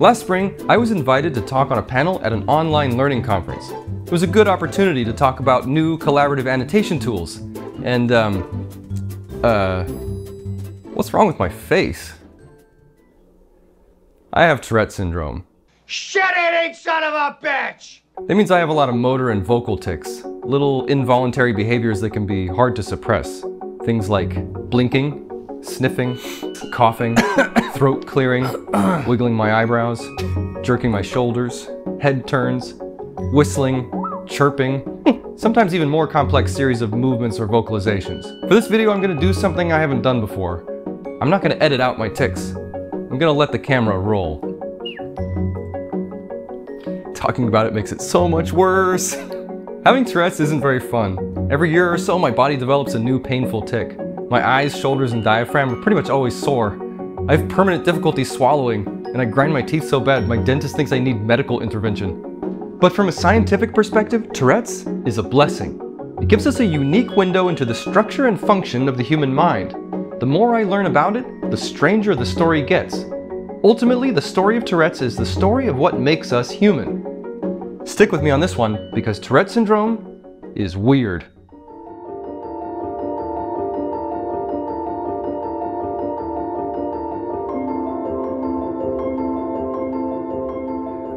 Last spring, I was invited to talk on a panel at an online learning conference. It was a good opportunity to talk about new collaborative annotation tools. And, what's wrong with my face? I have Tourette syndrome. Shit-eating son of a bitch! That means I have a lot of motor and vocal tics, little involuntary behaviors that can be hard to suppress. Things like blinking, sniffing, coughing, throat clearing, wiggling my eyebrows, jerking my shoulders, head turns, whistling, chirping, sometimes even more complex series of movements or vocalizations. For this video, I'm going to do something I haven't done before. I'm not going to edit out my tics. I'm going to let the camera roll. Talking about it makes it so much worse. Having Tourette's isn't very fun. Every year or so, my body develops a new painful tic. My eyes, shoulders, and diaphragm are pretty much always sore. I have permanent difficulty swallowing, and I grind my teeth so bad my dentist thinks I need medical intervention. But from a scientific perspective, Tourette's is a blessing. It gives us a unique window into the structure and function of the human mind. The more I learn about it, the stranger the story gets. Ultimately, the story of Tourette's is the story of what makes us human. Stick with me on this one, because Tourette syndrome is weird.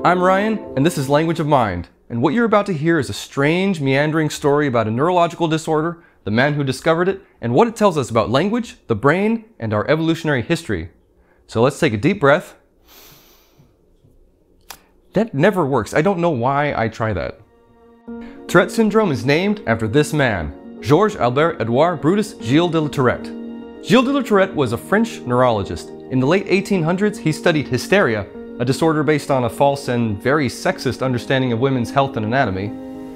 I'm Ryan, and this is Language of Mind, and what you're about to hear is a strange, meandering story about a neurological disorder, the man who discovered it, and what it tells us about language, the brain, and our evolutionary history. So let's take a deep breath. That never works. I don't know why I try that. Tourette syndrome is named after this man, Georges-Albert-Édouard Brutus-Gilles de la Tourette. Gilles de la Tourette was a French neurologist. In the late 1800s, he studied hysteria, a disorder based on a false and very sexist understanding of women's health and anatomy,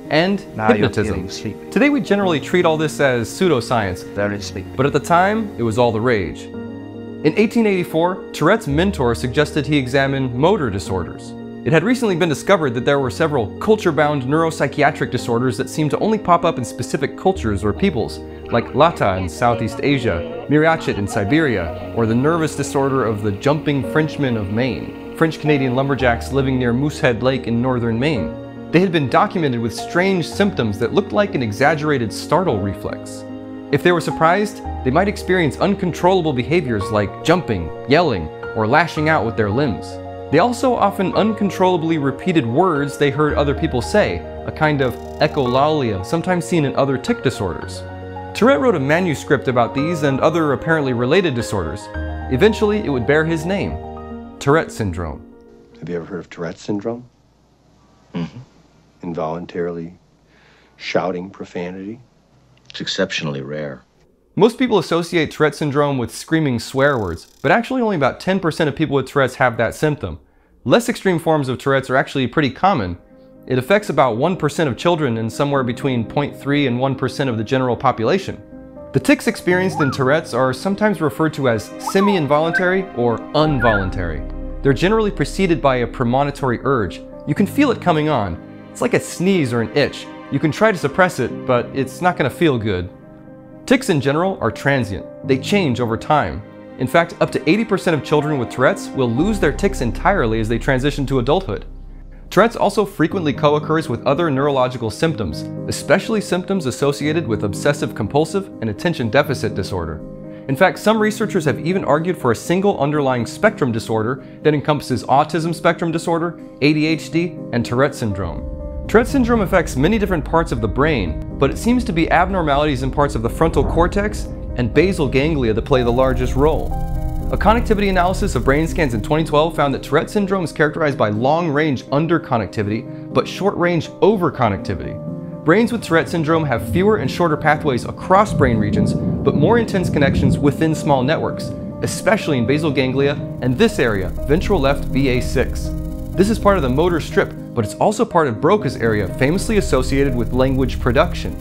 and hypnotism. Today we generally treat all this as pseudoscience, but at the time it was all the rage. In 1884, Tourette's mentor suggested he examine motor disorders. It had recently been discovered that there were several culture-bound neuropsychiatric disorders that seemed to only pop up in specific cultures or peoples, like Lata in Southeast Asia, Miryachit in Siberia, or the nervous disorder of the jumping Frenchman of Maine. French-Canadian lumberjacks living near Moosehead Lake in northern Maine. They had been documented with strange symptoms that looked like an exaggerated startle reflex. If they were surprised, they might experience uncontrollable behaviors like jumping, yelling, or lashing out with their limbs. They also often uncontrollably repeated words they heard other people say, a kind of echolalia sometimes seen in other tic disorders. Tourette wrote a manuscript about these and other apparently related disorders. Eventually, it would bear his name. Tourette syndrome. Have you ever heard of Tourette syndrome? Mm-hmm. Involuntarily shouting profanity? It's exceptionally rare. Most people associate Tourette syndrome with screaming swear words, but actually only about 10% of people with Tourette's have that symptom. Less extreme forms of Tourette's are actually pretty common. It affects about 1% of children and somewhere between 0.3 and 1% of the general population. The tics experienced in Tourette's are sometimes referred to as semi-involuntary or involuntary. They're generally preceded by a premonitory urge. You can feel it coming on. It's like a sneeze or an itch. You can try to suppress it, but it's not going to feel good. Tics in general are transient. They change over time. In fact, up to 80% of children with Tourette's will lose their tics entirely as they transition to adulthood. Tourette's also frequently co-occurs with other neurological symptoms, especially symptoms associated with obsessive-compulsive and attention deficit disorder. In fact, some researchers have even argued for a single underlying spectrum disorder that encompasses autism spectrum disorder, ADHD, and Tourette syndrome. Tourette syndrome affects many different parts of the brain, but it seems to be abnormalities in parts of the frontal cortex and basal ganglia that play the largest role. A connectivity analysis of brain scans in 2012 found that Tourette syndrome is characterized by long-range underconnectivity, but short-range overconnectivity. Brains with Tourette syndrome have fewer and shorter pathways across brain regions, but more intense connections within small networks, especially in basal ganglia and this area, ventral left VA6. This is part of the motor strip, but it's also part of Broca's area, famously associated with language production.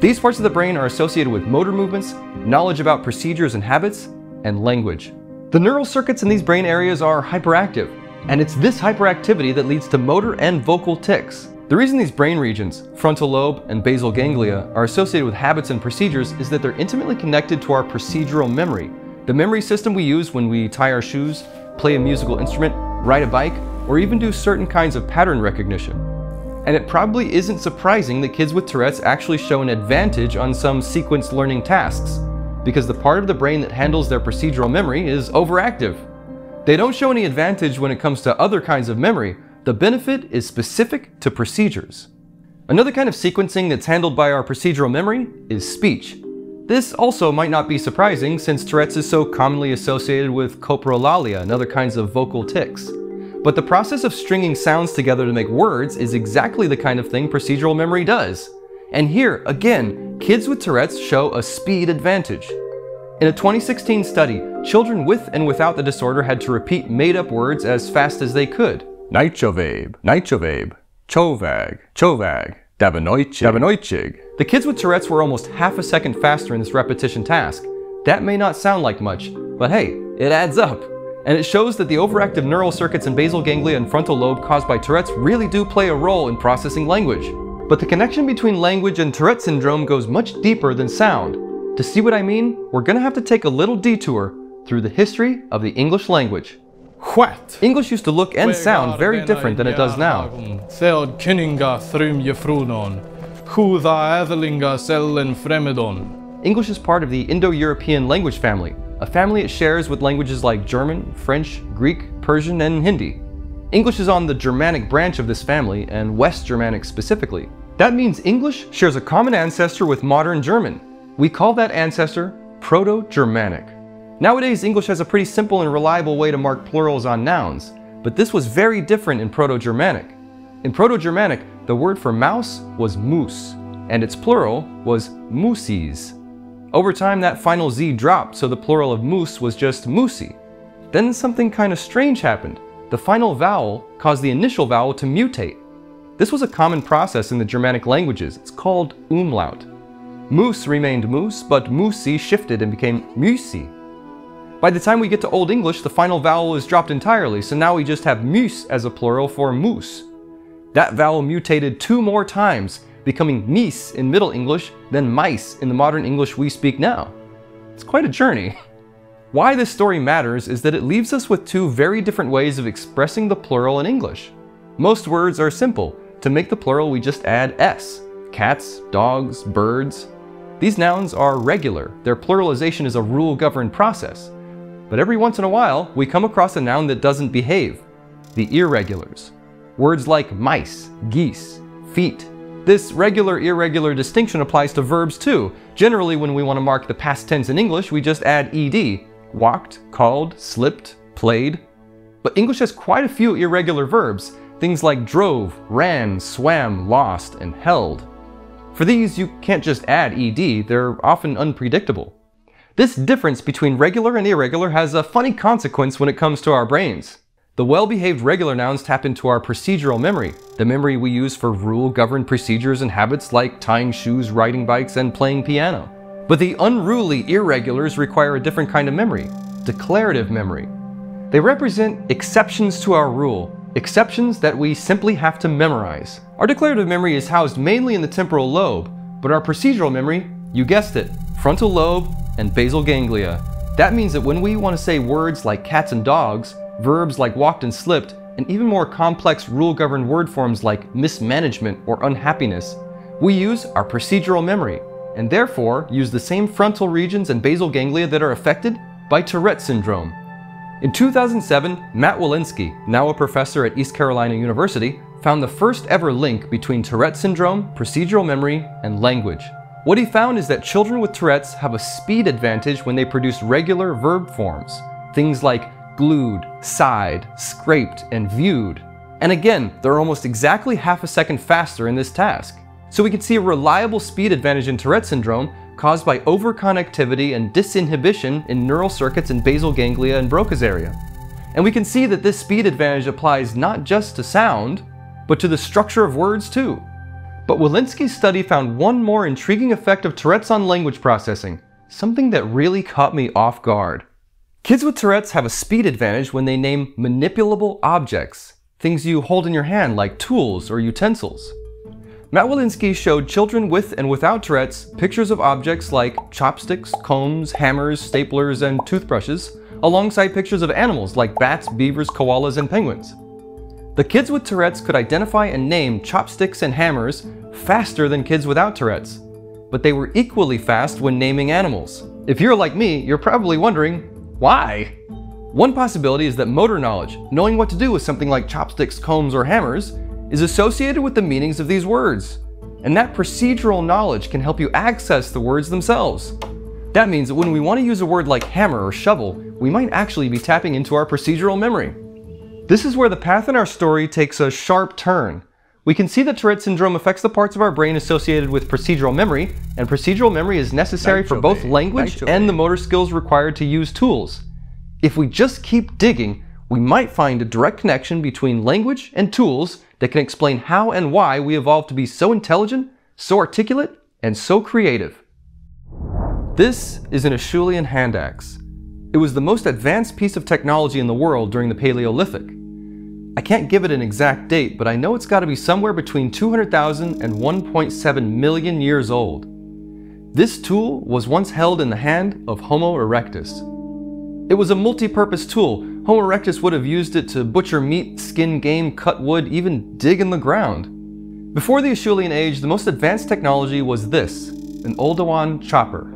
These parts of the brain are associated with motor movements, knowledge about procedures and habits, and language. The neural circuits in these brain areas are hyperactive, and it's this hyperactivity that leads to motor and vocal tics. The reason these brain regions, frontal lobe and basal ganglia, are associated with habits and procedures is that they're intimately connected to our procedural memory, the memory system we use when we tie our shoes, play a musical instrument, ride a bike, or even do certain kinds of pattern recognition. And it probably isn't surprising that kids with Tourette's actually show an advantage on some sequence learning tasks, because the part of the brain that handles their procedural memory is overactive. They don't show any advantage when it comes to other kinds of memory. The benefit is specific to procedures. Another kind of sequencing that's handled by our procedural memory is speech. This also might not be surprising since Tourette's is so commonly associated with coprolalia and other kinds of vocal tics. But the process of stringing sounds together to make words is exactly the kind of thing procedural memory does. And here, again, kids with Tourette's show a speed advantage. In a 2016 study, children with and without the disorder had to repeat made-up words as fast as they could. Nightjovabe, nightjovabe, chovag, chovag, dabanoichig, dabanoichig. The kids with Tourette's were almost half a second faster in this repetition task. That may not sound like much, but hey, it adds up. And it shows that the overactive neural circuits in basal ganglia and frontal lobe caused by Tourette's really do play a role in processing language. But the connection between language and Tourette syndrome goes much deeper than sound. To see what I mean, we're gonna have to take a little detour through the history of the English language. What? English used to look and sound very different than it does now. English is part of the Indo-European language family, a family it shares with languages like German, French, Greek, Persian, and Hindi. English is on the Germanic branch of this family, and West Germanic specifically. That means English shares a common ancestor with modern German. We call that ancestor Proto-Germanic. Nowadays, English has a pretty simple and reliable way to mark plurals on nouns, but this was very different in Proto-Germanic. In Proto-Germanic, the word for mouse was moose, and its plural was mooses. Over time, that final Z dropped, so the plural of moose was just moosey. Then something kind of strange happened. The final vowel caused the initial vowel to mutate. This was a common process in the Germanic languages. It's called umlaut. Moose remained moose, but moosey shifted and became muesey. By the time we get to Old English, the final vowel is dropped entirely, so now we just have moose as a plural for moose. That vowel mutated 2 more times, becoming mice in Middle English, then mice in the modern English we speak now. It's quite a journey. Why this story matters is that it leaves us with 2 very different ways of expressing the plural in English. Most words are simple. To make the plural, we just add s. Cats, dogs, birds. These nouns are regular. Their pluralization is a rule-governed process. But every once in a while, we come across a noun that doesn't behave. The irregulars. Words like mice, geese, feet. This regular-irregular distinction applies to verbs too. Generally, when we want to mark the past tense in English, we just add ed. Walked, called, slipped, played. But English has quite a few irregular verbs. Things like drove, ran, swam, lost, and held. For these, you can't just add ed. They're often unpredictable. This difference between regular and irregular has a funny consequence when it comes to our brains. The well-behaved regular nouns tap into our procedural memory, the memory we use for rule-governed procedures and habits like tying shoes, riding bikes, and playing piano. But the unruly irregulars require a different kind of memory, declarative memory. They represent exceptions to our rule, exceptions that we simply have to memorize. Our declarative memory is housed mainly in the temporal lobe, but our procedural memory, you guessed it, frontal lobe and basal ganglia. That means that when we want to say words like cats and dogs, verbs like walked and slipped, and even more complex rule-governed word forms like mismanagement or unhappiness, we use our procedural memory, and therefore use the same frontal regions and basal ganglia that are affected by Tourette syndrome. In 2007, Matt Wolenski, now a professor at East Carolina University, found the first ever link between Tourette syndrome, procedural memory, and language. What he found is that children with Tourette's have a speed advantage when they produce regular verb forms, things like glued, sighed, scraped, and viewed. And again, they're almost exactly half a second faster in this task. So we can see a reliable speed advantage in Tourette syndrome caused by overconnectivity and disinhibition in neural circuits in basal ganglia and Broca's area. And we can see that this speed advantage applies not just to sound, but to the structure of words too. But Wolenski's study found one more intriguing effect of Tourette's on language processing, something that really caught me off guard. Kids with Tourette's have a speed advantage when they name manipulable objects, things you hold in your hand like tools or utensils. Matt Wolenski showed children with and without Tourette's pictures of objects like chopsticks, combs, hammers, staplers, and toothbrushes, alongside pictures of animals like bats, beavers, koalas, and penguins. The kids with Tourette's could identify and name chopsticks and hammers faster than kids without Tourette's, but they were equally fast when naming animals. If you're like me, you're probably wondering, why? One possibility is that motor knowledge, knowing what to do with something like chopsticks, combs, or hammers, is associated with the meanings of these words. And that procedural knowledge can help you access the words themselves. That means that when we want to use a word like hammer or shovel, we might actually be tapping into our procedural memory. This is where the path in our story takes a sharp turn. We can see that Tourette syndrome affects the parts of our brain associated with procedural memory, and procedural memory is necessary for both language and the motor skills required to use tools. If we just keep digging, we might find a direct connection between language and tools that can explain how and why we evolved to be so intelligent, so articulate, and so creative. This is an Acheulean hand axe. It was the most advanced piece of technology in the world during the Paleolithic. I can't give it an exact date, but I know it's got to be somewhere between 200,000 and 1.7 million years old. This tool was once held in the hand of Homo erectus. It was a multi-purpose tool. Homo erectus would have used it to butcher meat, skin game, cut wood, even dig in the ground. Before the Acheulean age, the most advanced technology was this, an Oldowan chopper.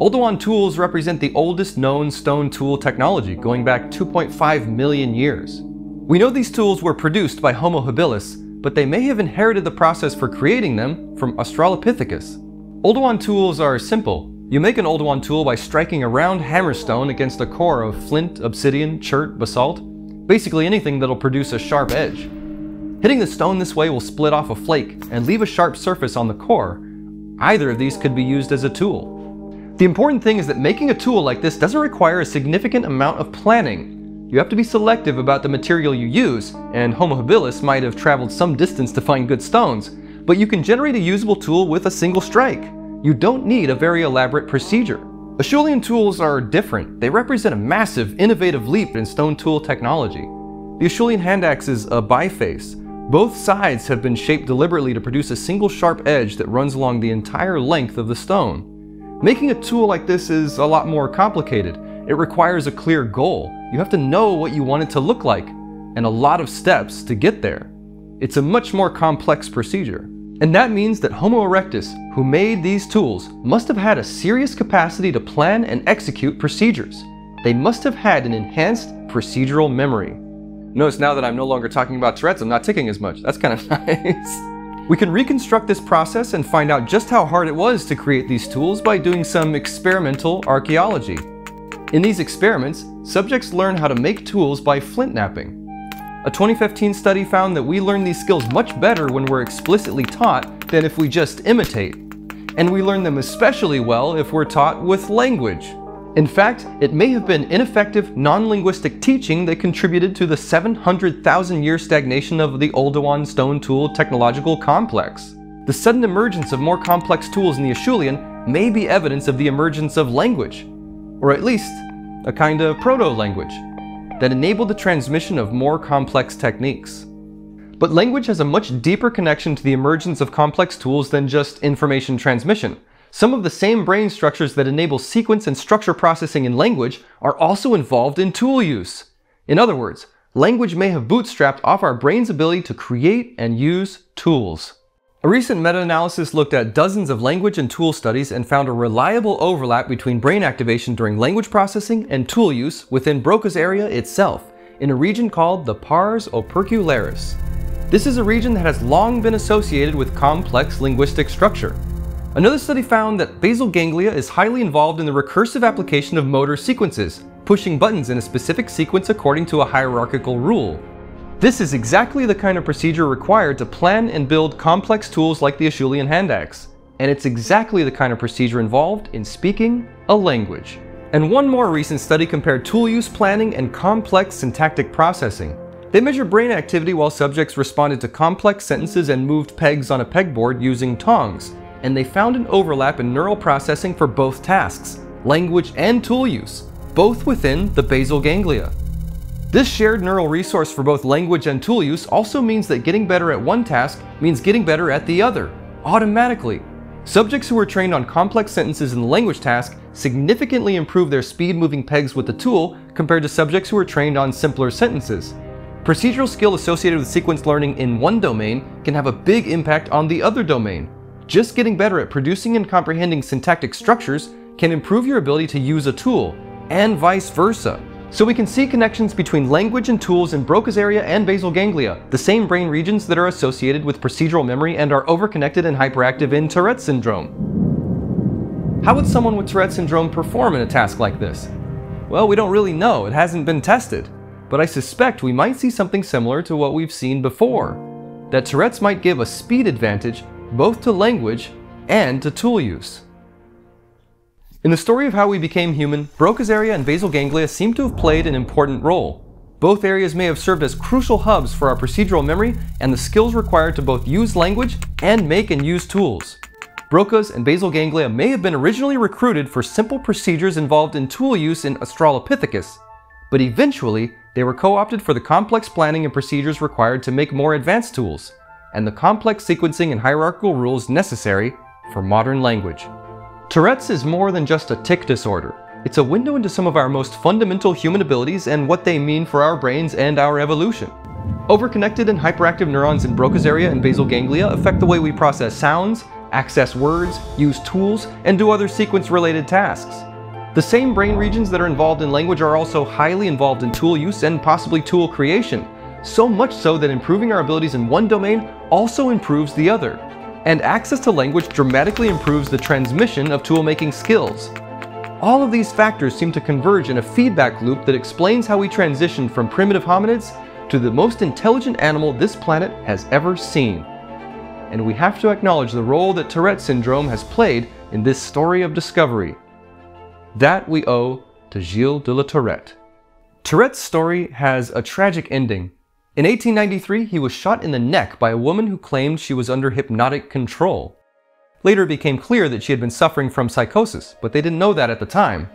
Oldowan tools represent the oldest known stone tool technology, going back 2.5 million years. We know these tools were produced by Homo habilis, but they may have inherited the process for creating them from Australopithecus. Oldowan tools are simple. You make an Oldowan tool by striking a round hammerstone against a core of flint, obsidian, chert, basalt, basically anything that'll produce a sharp edge. Hitting the stone this way will split off a flake and leave a sharp surface on the core. Either of these could be used as a tool. The important thing is that making a tool like this doesn't require a significant amount of planning. You have to be selective about the material you use, and Homo habilis might have traveled some distance to find good stones, but you can generate a usable tool with a single strike. You don't need a very elaborate procedure. Acheulean tools are different. They represent a massive, innovative leap in stone tool technology. The Acheulean hand axe is a biface. Both sides have been shaped deliberately to produce a single sharp edge that runs along the entire length of the stone. Making a tool like this is a lot more complicated. It requires a clear goal. You have to know what you want it to look like, and a lot of steps to get there. It's a much more complex procedure. And that means that Homo erectus, who made these tools, must have had a serious capacity to plan and execute procedures. They must have had an enhanced procedural memory. Notice now that I'm no longer talking about Tourette's, I'm not ticking as much. That's kind of nice. We can reconstruct this process and find out just how hard it was to create these tools by doing some experimental archaeology. In these experiments, subjects learn how to make tools by flint knapping. A 2015 study found that we learn these skills much better when we're explicitly taught than if we just imitate. And we learn them especially well if we're taught with language. In fact, it may have been ineffective, non-linguistic teaching that contributed to the 700,000-year stagnation of the Oldowan stone tool technological complex. The sudden emergence of more complex tools in the Acheulean may be evidence of the emergence of language, or at least a kind of proto-language, that enabled the transmission of more complex techniques. But language has a much deeper connection to the emergence of complex tools than just information transmission. Some of the same brain structures that enable sequence and structure processing in language are also involved in tool use. In other words, language may have bootstrapped off our brain's ability to create and use tools. A recent meta-analysis looked at dozens of language and tool studies and found a reliable overlap between brain activation during language processing and tool use within Broca's area itself, in a region called the pars opercularis. This is a region that has long been associated with complex linguistic structure. Another study found that basal ganglia is highly involved in the recursive application of motor sequences, pushing buttons in a specific sequence according to a hierarchical rule. This is exactly the kind of procedure required to plan and build complex tools like the Acheulean hand axe. And it's exactly the kind of procedure involved in speaking a language. And one more recent study compared tool use planning and complex syntactic processing. They measured brain activity while subjects responded to complex sentences and moved pegs on a pegboard using tongs. And they found an overlap in neural processing for both tasks, language and tool use, both within the basal ganglia. This shared neural resource for both language and tool use also means that getting better at one task means getting better at the other, automatically. Subjects who were trained on complex sentences in the language task significantly improved their speed moving pegs with the tool compared to subjects who are trained on simpler sentences. Procedural skill associated with sequence learning in one domain can have a big impact on the other domain. Just getting better at producing and comprehending syntactic structures can improve your ability to use a tool, and vice versa. So we can see connections between language and tools in Broca's area and basal ganglia, the same brain regions that are associated with procedural memory and are overconnected and hyperactive in Tourette syndrome. How would someone with Tourette syndrome perform in a task like this? Well, we don't really know, it hasn't been tested. But I suspect we might see something similar to what we've seen before, that Tourette's might give a speed advantage both to language and to tool use. In the story of how we became human, Broca's area and basal ganglia seem to have played an important role. Both areas may have served as crucial hubs for our procedural memory and the skills required to both use language and make and use tools. Broca's and basal ganglia may have been originally recruited for simple procedures involved in tool use in Australopithecus, but eventually they were co-opted for the complex planning and procedures required to make more advanced tools, and the complex sequencing and hierarchical rules necessary for modern language. Tourette's is more than just a tic disorder. It's a window into some of our most fundamental human abilities and what they mean for our brains and our evolution. Overconnected and hyperactive neurons in Broca's area and basal ganglia affect the way we process sounds, access words, use tools, and do other sequence-related tasks. The same brain regions that are involved in language are also highly involved in tool use and possibly tool creation, so much so that improving our abilities in one domain also improves the other. And access to language dramatically improves the transmission of tool-making skills. All of these factors seem to converge in a feedback loop that explains how we transitioned from primitive hominids to the most intelligent animal this planet has ever seen. And we have to acknowledge the role that Tourette syndrome has played in this story of discovery. That we owe to Gilles de la Tourette. Tourette's story has a tragic ending. In 1893, he was shot in the neck by a woman who claimed she was under hypnotic control. Later it became clear that she had been suffering from psychosis, but they didn't know that at the time.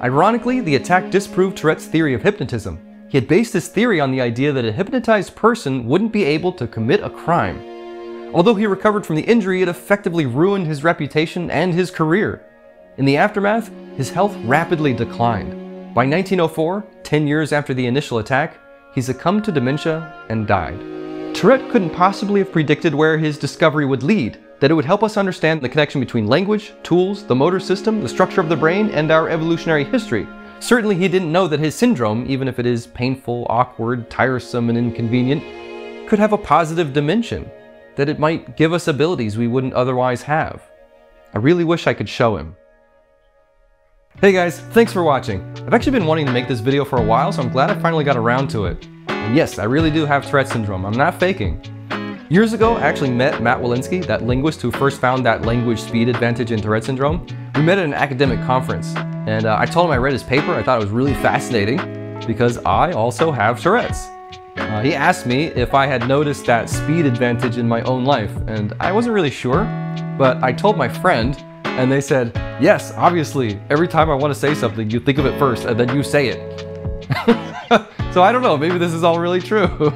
Ironically, the attack disproved Tourette's theory of hypnotism. He had based his theory on the idea that a hypnotized person wouldn't be able to commit a crime. Although he recovered from the injury, it effectively ruined his reputation and his career. In the aftermath, his health rapidly declined. By 1904, 10 years after the initial attack, he succumbed to dementia and died. Tourette couldn't possibly have predicted where his discovery would lead, that it would help us understand the connection between language, tools, the motor system, the structure of the brain, and our evolutionary history. Certainly he didn't know that his syndrome, even if it is painful, awkward, tiresome, and inconvenient, could have a positive dimension, that it might give us abilities we wouldn't otherwise have. I really wish I could show him. Hey guys, thanks for watching. I've actually been wanting to make this video for a while, so I'm glad I finally got around to it. And yes, I really do have Tourette syndrome, I'm not faking. Years ago, I actually met Matt Wolenski, that linguist who first found that language speed advantage in Tourette syndrome. We met at an academic conference, and I told him I read his paper. I thought it was really fascinating, because I also have Tourette's. He asked me if I had noticed that speed advantage in my own life, and I wasn't really sure, but I told my friend, and they said, yes, obviously, every time I want to say something, you think of it first and then you say it. So I don't know, maybe this is all really true.